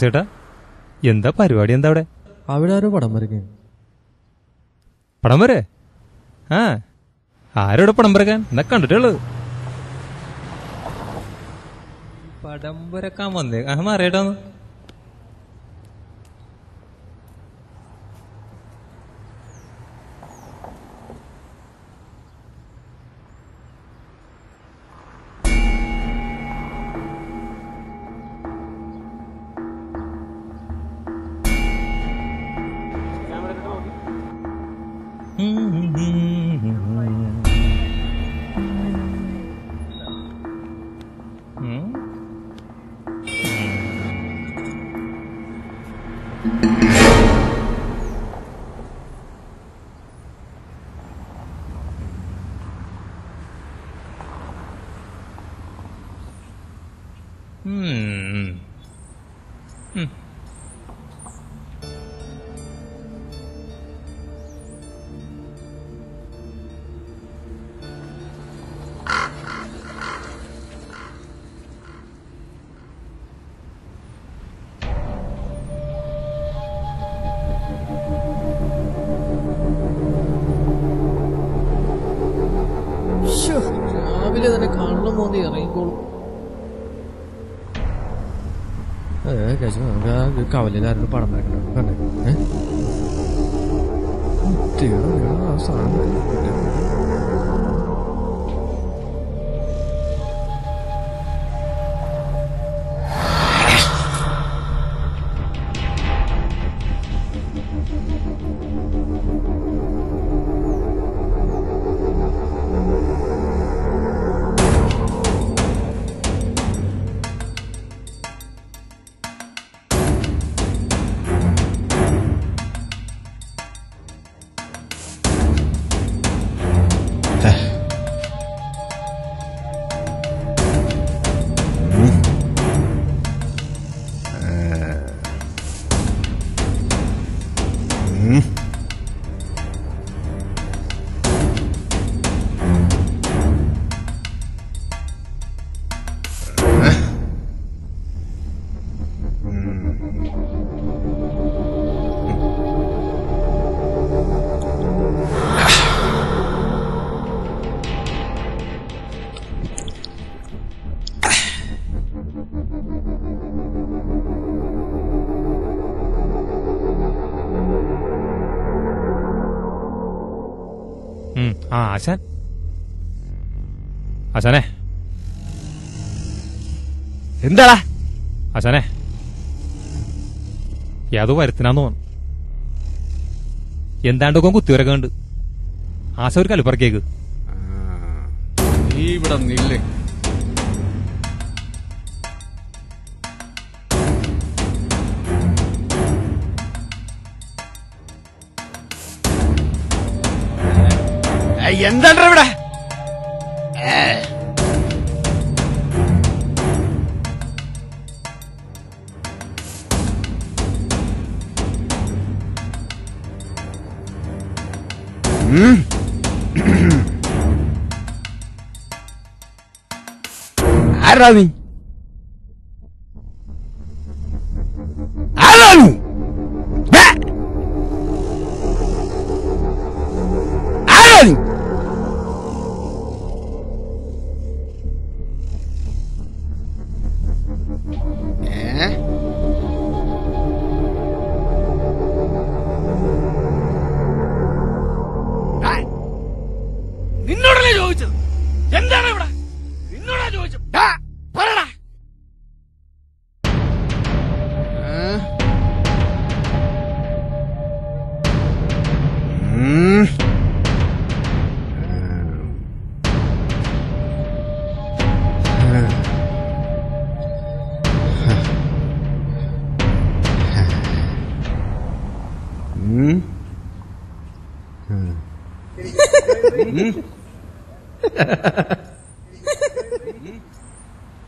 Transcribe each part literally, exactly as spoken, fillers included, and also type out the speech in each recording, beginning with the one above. ചേട്ടാ, എന്താ പരിപാടി? എന്താ അവിടെ? അവിടെ ആരോ പടം വരയ്ക്കാൻ. പടം വരെ? ആ, ആരോടെ പടം വരയ്ക്കാൻ? എന്നാ കണ്ടിട്ടുള്ളു പടം വരക്കാൻ വന്നേ. ആ, മാറിയേട്ടാന്ന് Hmm. Hmm. Kavalilerle para mı yapıyorlar? Ne? Diyor ya, sana Hasan. Hasan'e. എന്താടാ ഹസനെ യാതു വരുത്തിനാന്ന് തോന്നുന്നു. എന്താണ്ടൊക്കെ കുത്തിവരക്കുണ്ട്. ആശ ഒരു കലിപ്പറക്കേക്ക് ഇവിടെ നില്ലേ. എന്താണ് ഇവിടെ? ആരാ നീ?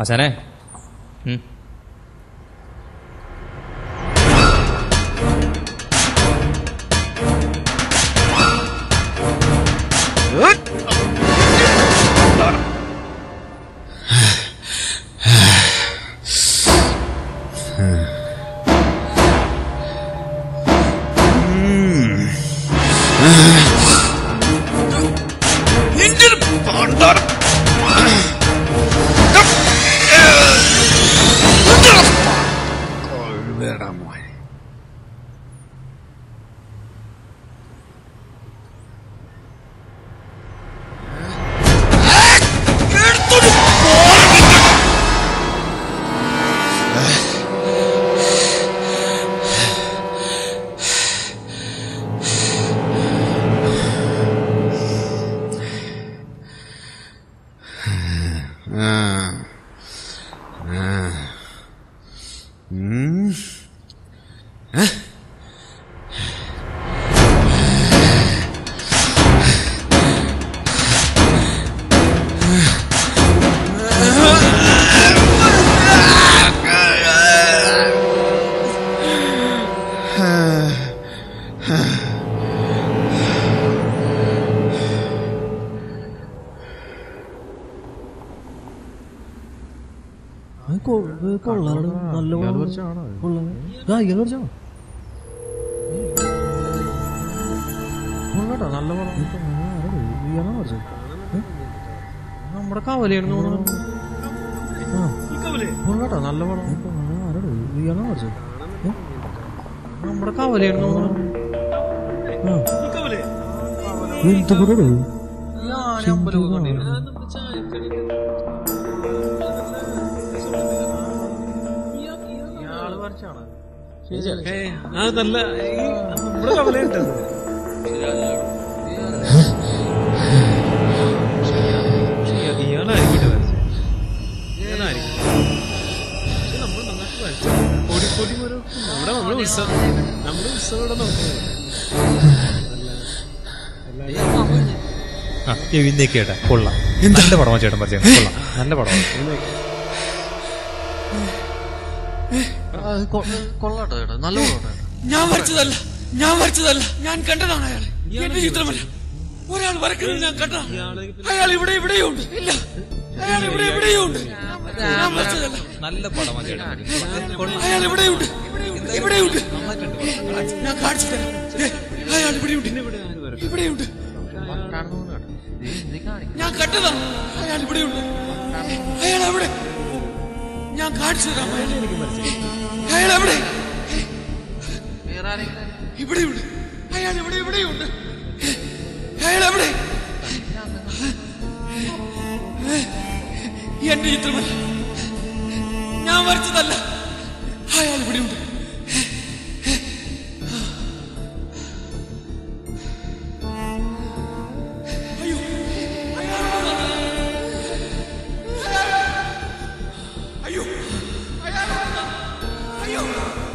Hasan'e. Hı. Ah! നമ്മുടെ കാവലിയാണ് കേട്ടോ നല്ല പടം ആരാണ് കുറച്ച് നമ്മുടെ കാവലിയാണ് അതല്ല നമ്മുടെ കവലയുണ്ട് നമ്മുടെ ഉത്സവം ഇവിടെ നോക്കുന്നത് കേട്ടാ കൊള്ളാം. നല്ല പടമാണ് ചേട്ടൻ പറഞ്ഞത്, കൊള്ളാം, നല്ല പടമാണ്. കൊള്ളാട്ടോ ചേട്ടാ, നല്ല പടമാണ്. ഞാൻ വരച്ചതല്ല, ഞാൻ വരച്ചതല്ല, ഞാൻ കണ്ടതാണ്. അയാളെ എന്റെ ചിത്രമല്ല, ഒരാൾ വരക്കുന്നത് ഞാൻ കണ്ടതാണ്. അയാൾ ഇവിടെ ഇവിടെയും ഉണ്ട്, ഇല്ല അയാൾ ഇവിടെ എവിടെയും ഉണ്ട്. ഞാൻ വരച്ചതല്ല, നല്ല പടമാണ് ചേട്ടാ. അയാൾ ഇവിടെയുണ്ട്, ഇവിടെയുണ്ട്, ഞാൻ കാണിച്ചു തരാം. അയാൾ ഇവിടെയുണ്ട്, ഇവിടെയുണ്ട്, ഞാൻ കണ്ടതാണ്. അയാൾ ഇവിടെയുണ്ട്, അയാൾ അവിടെ, ഞാൻ കാണിച്ചു തരാം. അയാൾ അവിടെ, ഇവിടെയുണ്ട്, അയാൾ ഇവിടെ ഇവിടെയുണ്ട്, അയാൾ അവിടെ. എന്റെ ചിത്രമല്ല, ഞാൻ വരച്ചതല്ല, അയാൾ ഇവിടെയുണ്ട്. അയ്യോ അയ്യോ അയ്യോ